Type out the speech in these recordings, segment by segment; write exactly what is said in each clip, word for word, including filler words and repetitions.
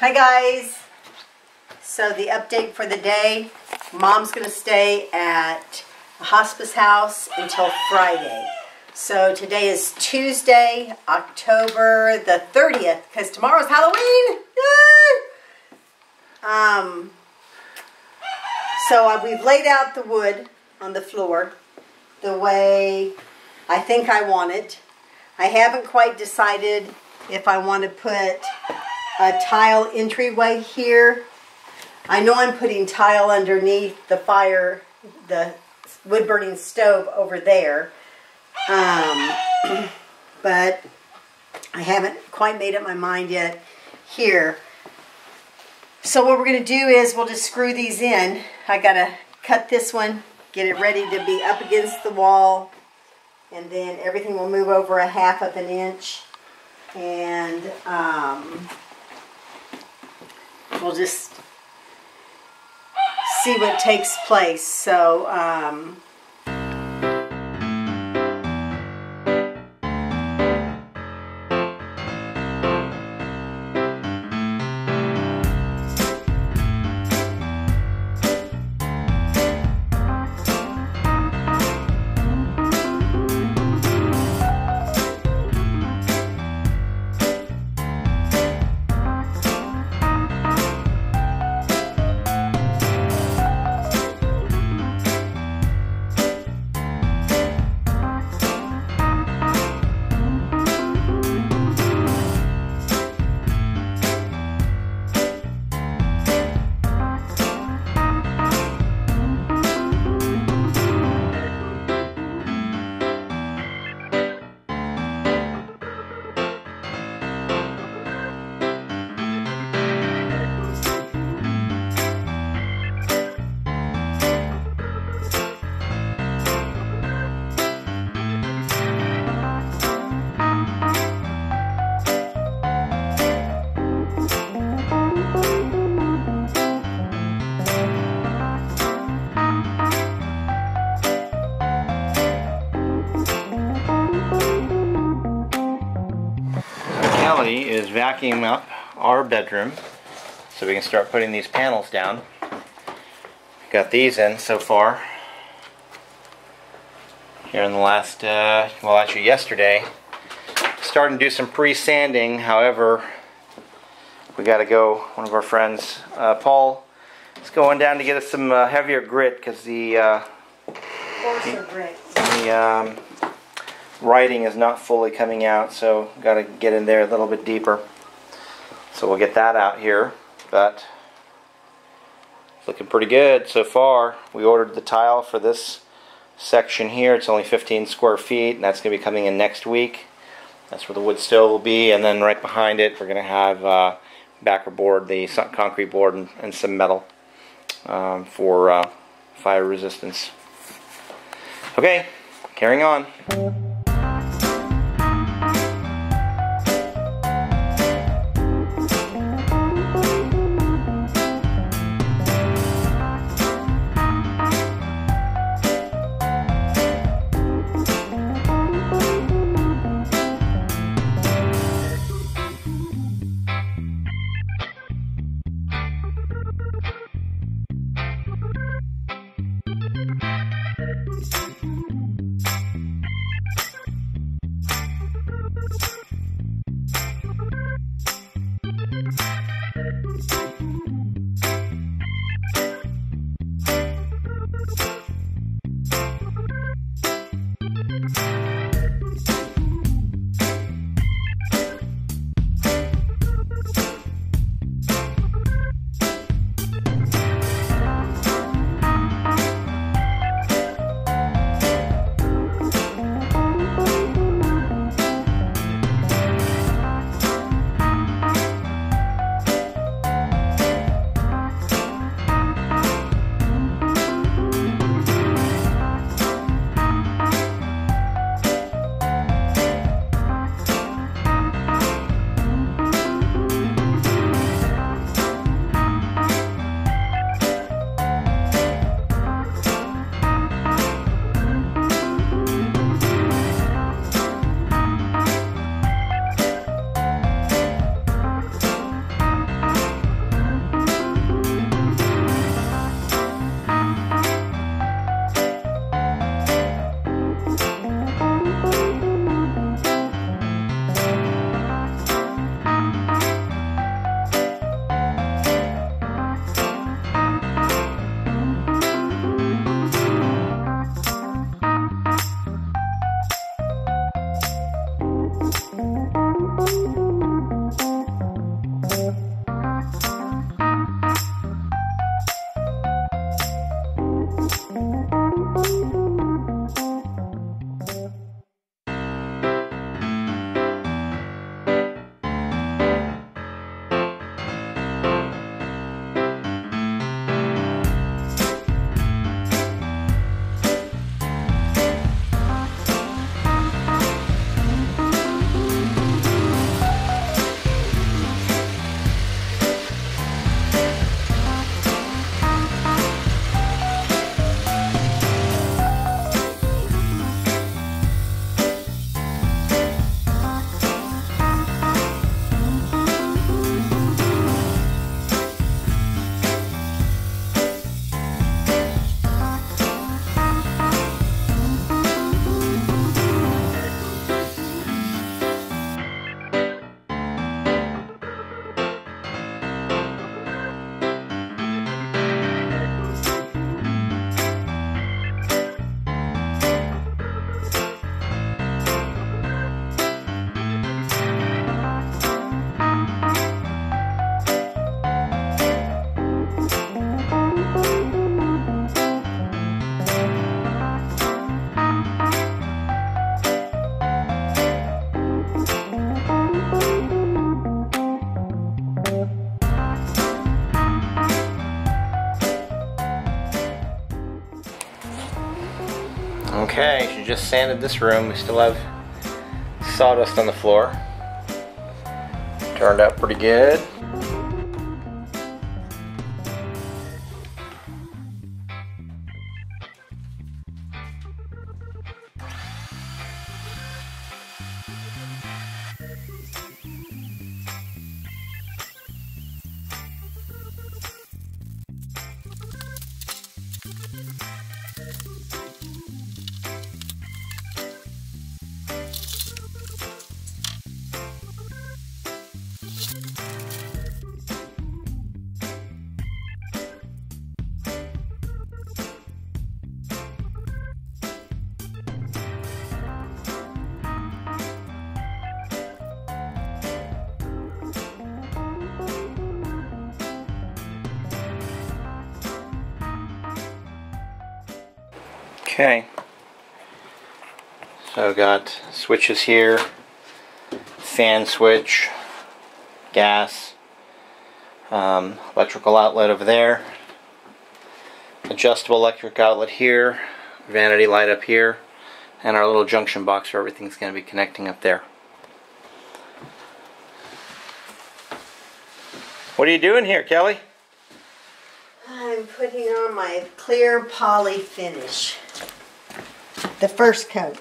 Hi guys, so the update for the day, Mom's going to stay at a hospice house until Friday. So today is Tuesday, October the thirtieth, because tomorrow's Halloween! Ah! Um, so uh, we've laid out the wood on the floor the way I think I want it. I haven't quite decided if I want to put a tile entryway here. I know I'm putting tile underneath the fire, the wood burning stove over there, um, but I haven't quite made up my mind yet here. So what we're going to do is we'll just screw these in. I got to cut this one, get it ready to be up against the wall, and then everything will move over a half of an inch, and um, we'll just see what takes place. So um is vacuum up our bedroom so we can start putting these panels down. Got these in so far here in the last uh, well, actually yesterday. Starting to do some pre-sanding. However, we got to go, one of our friends, uh, Paul, is going down to get us some uh, heavier grit because the uh, coarser grit, the um, writing is not fully coming out, so got to get in there a little bit deeper. So we'll get that out here, but it's looking pretty good so far. We ordered the tile for this section here. It's only fifteen square feet, and that's going to be coming in next week. That's where the wood stove will be, and then right behind it we're going to have uh, backer board, the concrete board, and, and some metal um, for uh, fire resistance. Okay, carrying on. Station just sanded this room. We still have sawdust on the floor. Turned out pretty good. Okay, so I've got switches here, fan switch, gas, um, electrical outlet over there, adjustable electric outlet here, vanity light up here, and our little junction box where everything's going to be connecting up there. What are you doing here, Kelly? I'm putting on my clear poly finish. The first coat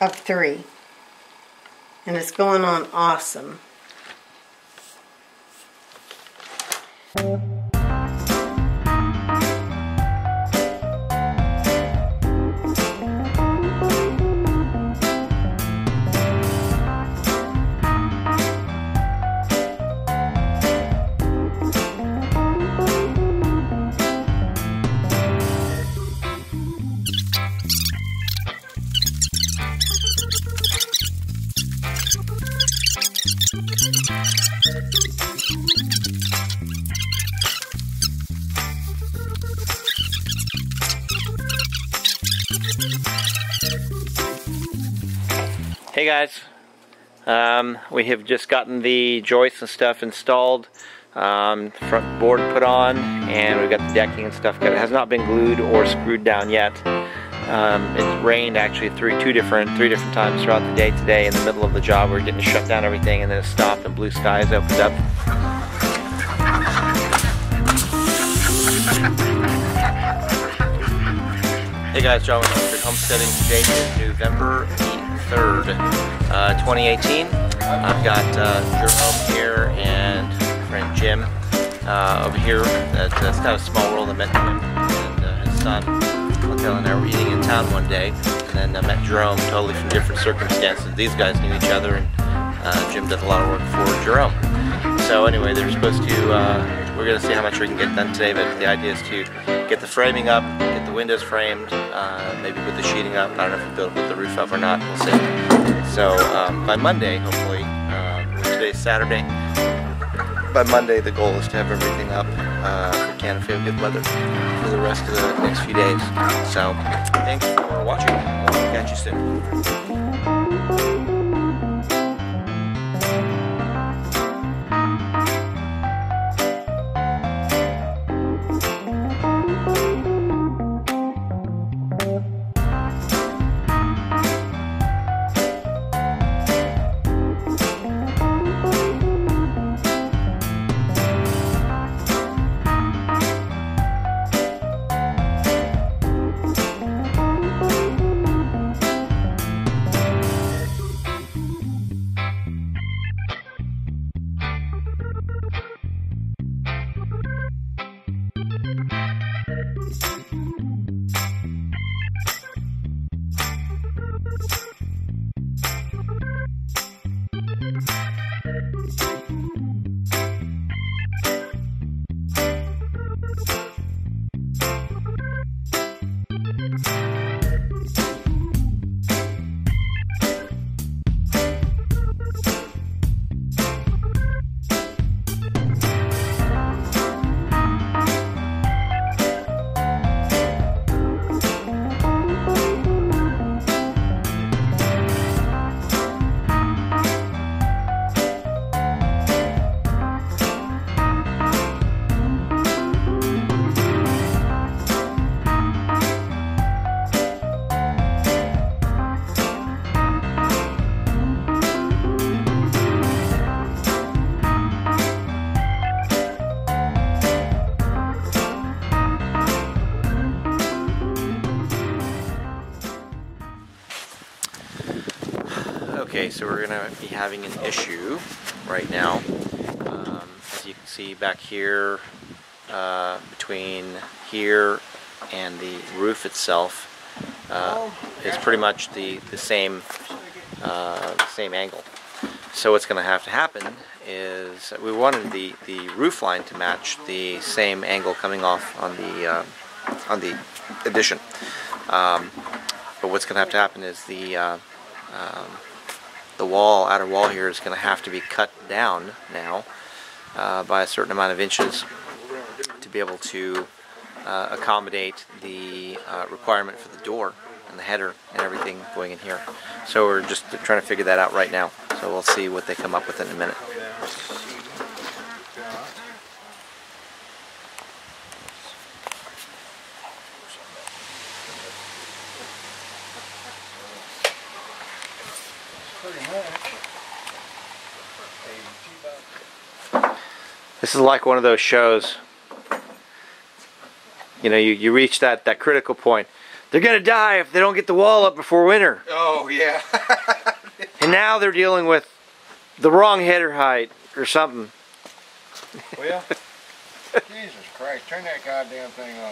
of three, and it's going on awesome. Hey guys, um, we have just gotten the joists and stuff installed, um, front board put on, and we've got the decking and stuff. It has not been glued or screwed down yet. Um, it's rained actually through two different, three different times throughout the day today. In the middle of the job, we we're getting to shut down everything, and then it stopped and blue skies opened up. Hey guys, John with Homestead Homesteading. Today is November third, uh, twenty eighteen. I've got uh, your home here and friend Jim uh, over here. That's, that's kind of a small world. I met him and uh, his son. Hotel and I were eating in town one day, and then I met Jerome totally from different circumstances. These guys knew each other, and uh, Jim did a lot of work for Jerome. So anyway, they're supposed to, uh, we're going to see how much we can get done today, but the idea is to get the framing up, get the windows framed, uh, maybe put the sheeting up. I don't know if we'll put the roof up or not, we'll see. So um, by Monday, hopefully, uh, today's Saturday, by Monday the goal is to have everything up uh, if we can, if we have good weather for the rest of the next few days. So thanks for watching, we'll catch you soon. Okay, so we're going to be having an issue right now. Um, as you can see back here, uh, between here and the roof itself, uh, is pretty much the, the same, uh, same angle. So what's going to have to happen is we wanted the, the roof line to match the same angle coming off on the, uh, on the addition. Um, but what's going to have to happen is the... Uh, um, The wall, outer wall here is going to have to be cut down now uh, by a certain amount of inches to be able to uh, accommodate the uh, requirement for the door and the header and everything going in here. So we're just trying to figure that out right now. So we'll see what they come up with in a minute. This is like one of those shows, you know, you, you reach that, that critical point. They're going to die if they don't get the wall up before winter. Oh, yeah. And now they're dealing with the wrong header height or something. Well, Jesus Christ, turn that goddamn thing off.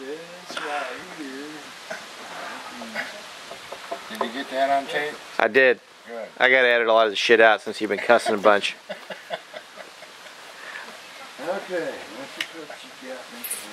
This right here. Did you get that on tape? I did. Good. I gotta edit a lot of the shit out since you've been cussing a bunch. Okay, let's see what you got me for.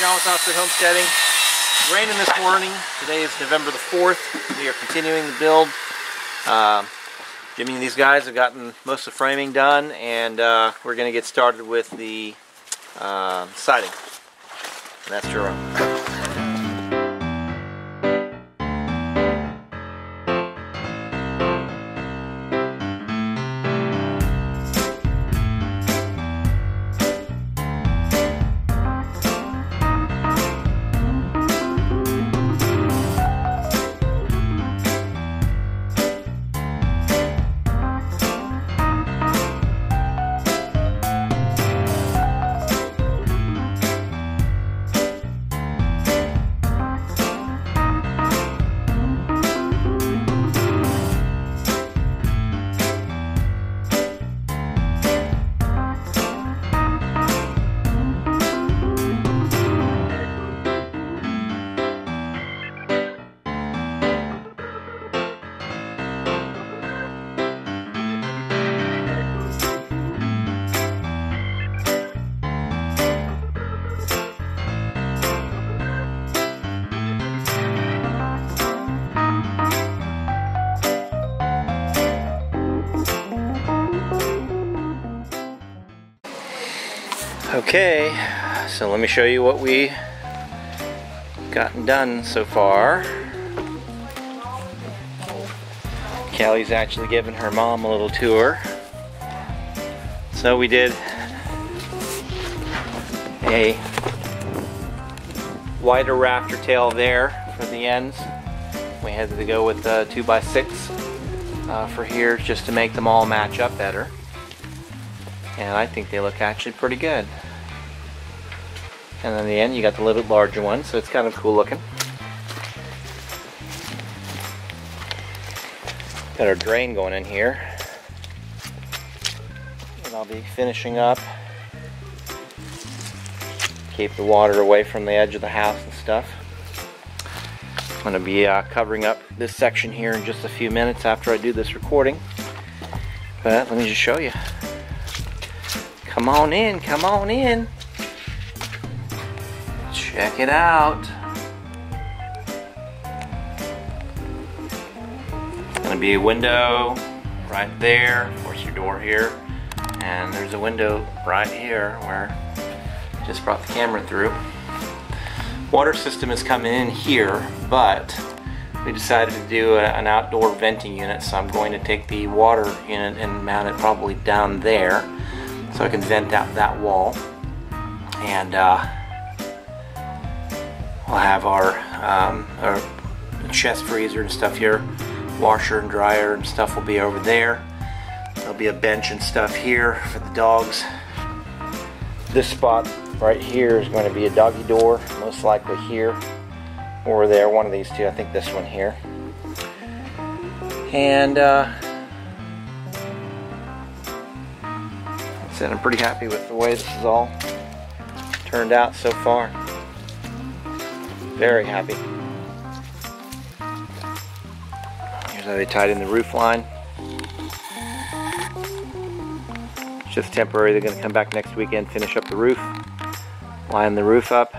John with Oxford Homesteading. Raining this morning. Today is November the fourth. We are continuing the build. Uh, Jimmy and these guys have gotten most of the framing done, and uh, we're going to get started with the uh, siding. And that's your own. Okay, so let me show you what we gotten done so far. Callie's actually giving her mom a little tour. So we did a wider rafter tail there for the ends. We had to go with the two by six uh, for here just to make them all match up better. And I think they look actually pretty good. And then in the end you got the little bit larger one, so it's kind of cool looking. Got our drain going in here. And I'll be finishing up. Keep the water away from the edge of the house and stuff. I'm going to be uh, covering up this section here in just a few minutes after I do this recording. But let me just show you. Come on in, come on in. Check it out. Gonna be a window right there, of course your door here, and there's a window right here where I just brought the camera through. Water system is coming in here, but we decided to do a, an outdoor venting unit, so I'm going to take the water unit and mount it probably down there so I can vent out that wall, and uh, we'll have our, um, our chest freezer and stuff here. Washer and dryer and stuff will be over there. There'll be a bench and stuff here for the dogs. This spot right here is going to be a doggy door, most likely here or there, one of these two. I think this one here. And uh, that's it. I'm pretty happy with the way this is all turned out so far. Very happy. So they tied in the roof line. It's just temporary. They're going to come back next weekend, finish up the roof, line the roof up.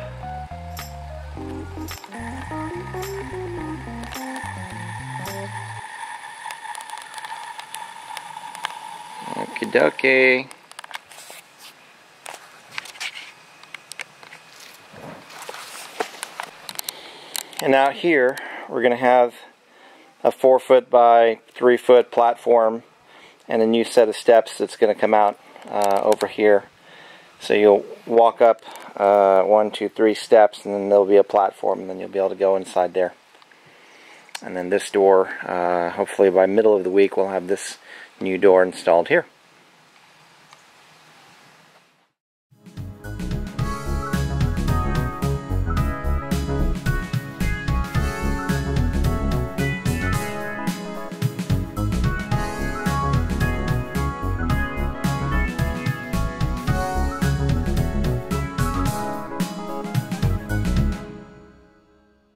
Okie dokie. And out here, we're going to have a four foot by three foot platform and a new set of steps that's going to come out uh, over here. So you'll walk up uh, one, two, three steps, and then there'll be a platform, and then you'll be able to go inside there. And then this door, uh, hopefully by middle of the week, we'll have this new door installed here.